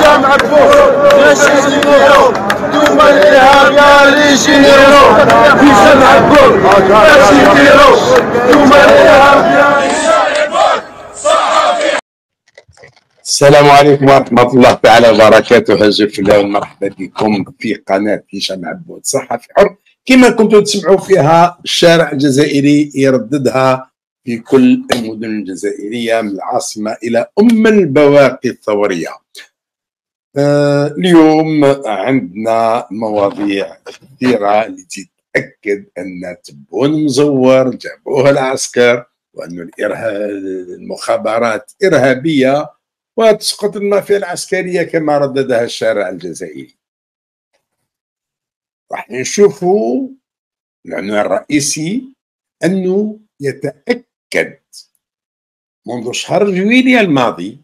الشام عبوس نشيد النور دوما الإرهاب اللي يجيرو في الشام عبوس باش يديرو دوما الإرهاب. السلام عليكم ورحمة الله تعالى وبركاته، حاجة في الله ومرحبا بكم في قناة هشام عبود صحة في حر. كما كنتم تسمعوا فيها الشارع الجزائري يرددها في كل المدن الجزائرية من العاصمة إلى أم البواقي الثورية. اليوم عندنا مواضيع كثيرة اللي تتأكد أن تبون مزور جابوها العسكر وأن المخابرات إرهابية وتسقط المافيا العسكرية كما رددها الشارع الجزائري. راح نشوفوا العنوان الرئيسي أنه يتأكد منذ شهر جويلية الماضي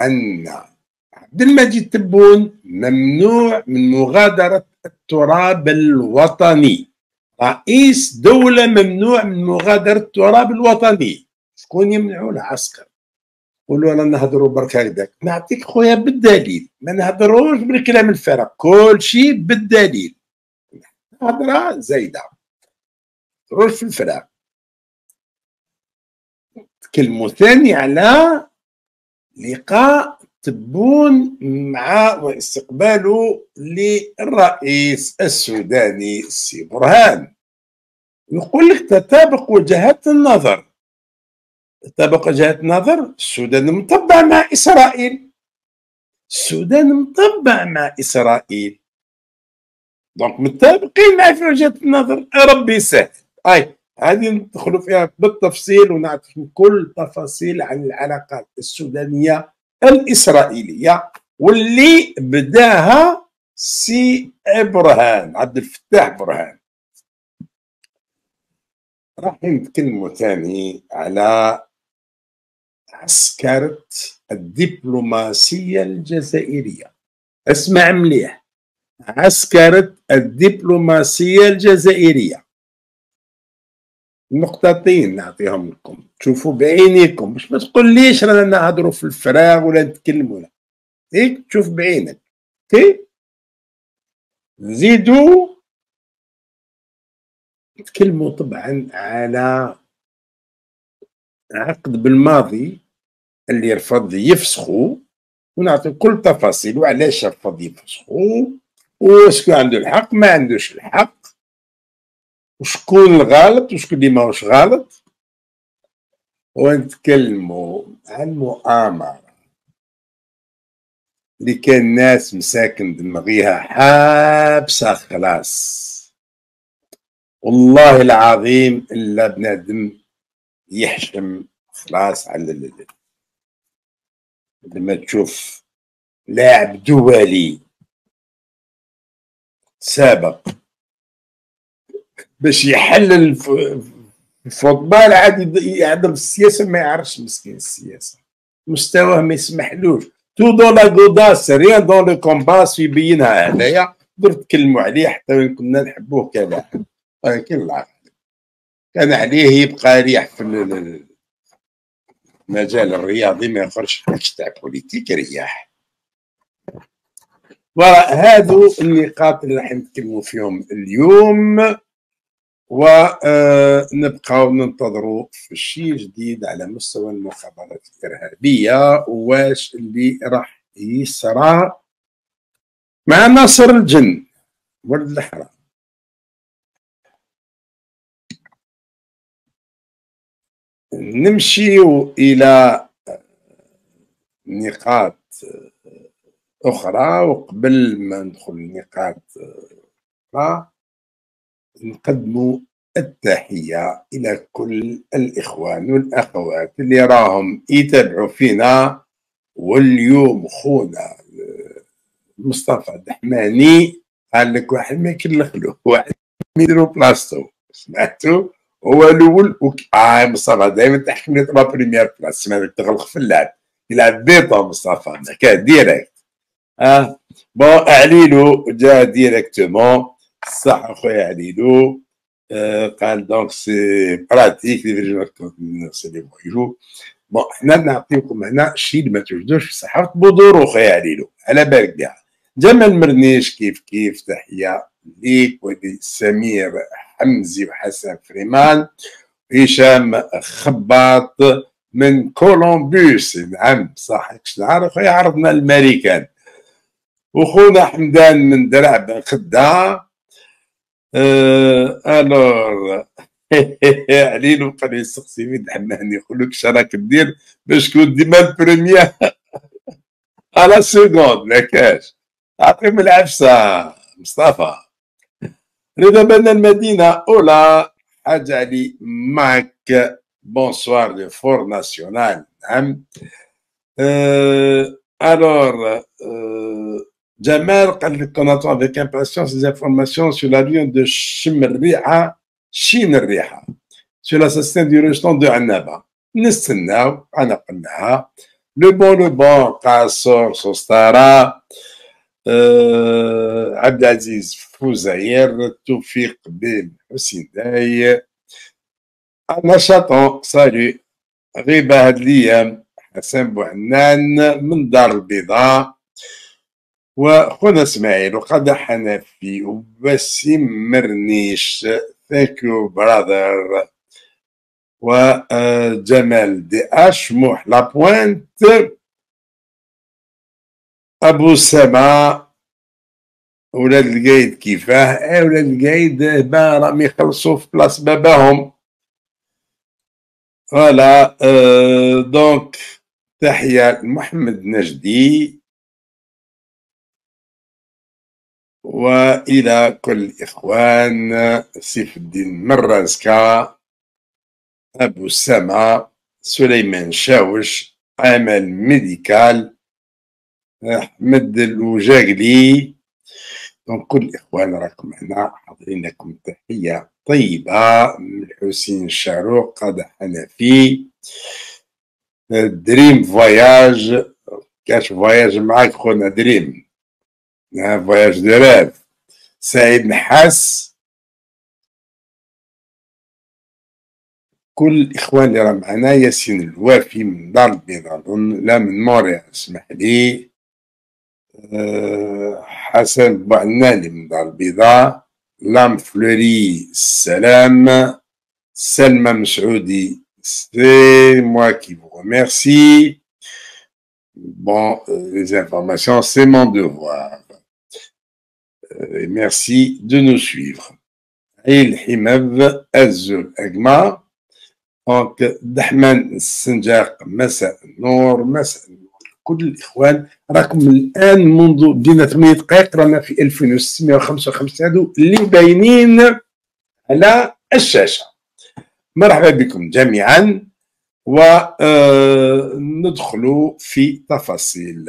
أن عبدالمجيد تبون ممنوع من مغادرة التراب الوطني. رئيس دولة ممنوع من مغادرة التراب الوطني، شكون يمنعوا؟ العسكر. قولوا أنا نهضروا برك هكذاك، نعطيك خويا بالدليل، ما نهضروش بالكلام الفارغ، كل شيء بالدليل. هضرة زايدة، ما تهضروش في الفراغ. نتكلموا ثاني على لقاء تبون مع واستقباله للرئيس السوداني السي برهان. يقول لك تتابق وجهات النظر. تطابق وجهات النظر، السودان مطبع مع إسرائيل. السودان مطبع مع إسرائيل. دونك متطابقين معي في وجهات النظر، ربي يسهل. أي هذه ندخلوا فيها بالتفصيل ونعطيكم كل تفاصيل عن العلاقات السودانية الإسرائيلية واللي بداها سي برهان، عبد الفتاح برهان. راح نتكلموا ثاني على عسكرة الدبلوماسية الجزائرية. اسمع مليح، عسكرة الدبلوماسية الجزائرية. نقطتين نعطيهم لكم تشوفوا بعينيكم، باش ما تقوليش رانا نهضروا في الفراغ ولا نتكلموا، لا هيك تشوف بعينك. اوكي، نزيدوا نتكلموا طبعا على عقد بالماضي اللي رفض يفسخو، ونعطي كل تفاصيل وعلاش رفض يفسخو وشكون عنده الحق ما عندوش الحق وشكون الغالط وشكون اللي ماهوش غالط. ونتكلموا عن مؤامرة اللي كان ناس مساكن دماغيها حابسة خلاص، والله العظيم إلا بنادم يحشم خلاص على الليل. لما تشوف لاعب دولي سابق باش يحلل الفوتبال عادي يعدل السياسة، ما يعرفش مسكين السياسة، مستواه ما يسمحلوش. تو دون لا غوداس ريان دون لو كومباس يبينها. هنايا درت نتكلموا عليه حتى وين كنا نحبوه كلاعب، ولكن العقل كان عليه يبقى ريح في المجال الرياضي، ما يخرجش حكش تاع بوليتيك رياح. وهذو النقاط اللي راح نتكلموا فيهم اليوم، ونبقاو ننتظروا في الشيء جديد على مستوى المخابرات الارهابيه، واش اللي راح يصرى مع ناصر الجن ولد الحرام. نمشي إلى نقاط أخرى، وقبل ما ندخل نقاط أخرى نقدم التحية إلى كل الإخوان والأخوات اللي راهم يتابعوا فينا. واليوم خونا مصطفى الدحماني قال لك واحد ما يكلخلو، واحد ما يديرو بلاصتو، سمعتو؟ هو الاول مصطفى دائما تحكمني لا بريمير بلاس، سمعتك تغلق في اللعب، يلعب بيطا مصطفى هكا ديريكت. بون عليلو جا ديريكتومون، صح اخويا عليلو. قال دونك سي براتيك لي فيرجون سي لي مويجو بون حنا نعطيكم هنا الشيء اللي ما توجدوش في صحافه بودور وخيا عليلو على بالك بها. جمال مرنيش كيف كيف تحيه ليك ولي سمير حمزي وحسن فريمان هشام خباط من كولومبوس. نعم صح كش نعرف خويا عرضنا الامريكان وخونا حمدان من درع بن خدام. الور عليلو قال لي سقسي في الحماني يقول لك اش راك دير باش تكون ديما البروميير على سكوند ما كاش. عطيهم العفسه مصطفى رضا بنا المدينه اولى حاج علي ماك بونسوار لو فور ناسيونال. نعم الور جمال قال لك كوناتو افيك امباسيونس دي انفورماسيون سو لا ليون دو شم الريحه شين الريحه سو لا سيستيم دو روشتون دو عنابه. نستناو انا قلناها لو بون قاصر سوستارا عبد العزيز فوزير توفيق بن حسين داي انا شاطون سالي غيبه هاد الايام حسن بوحنان من دار البيضاء وخونا اسماعيل وقادة حنفي وبسيم مرنيش ثانك يو براذر وجمال دي اش موح لابوانت ابو سما ولاد القايد كيفاه. ولاد القايد با راهم يخلصوا في بلاص باباهم فوالا. دونك تحيه محمد نجدي والى كل الاخوان سيف الدين مرازكا ابو سما سليمان شاوش عمل ميديكال احمد الوجاقلي. دونك كل الاخوان راكم هنا حاضرين لكم تحيه طيبه من حسين الشاروق قادة حنفي دريم فواياج كاش فواياج معاك خونا دريم فواياج دو راف سعيد نحاس. كل الاخوان اللي راه معنا ياسين الوافي من دار البيضاء لا من موريال اسمح لي. حسن بعناني من دار البيضاء لام فلوري السلام سلمى مسعودي سي موا كي فو ريميرسي. بون لي انفورماسيون سي مون دوفوار ميرسي دو نو سويفر. عيل حماد الزول اقما دونك دحمان السنجاق مساء النور مساء النور. كل الاخوان راكم الان منذ بدينا 8 دقائق رانا في 2655 هادو اللي باينين على الشاشه. مرحبا بكم جميعا وندخلوا في تفاصيل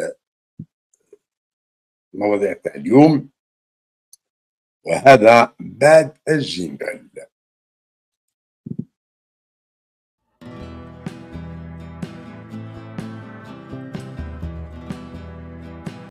المواضيع تاع اليوم وهذا بعد الجنبال.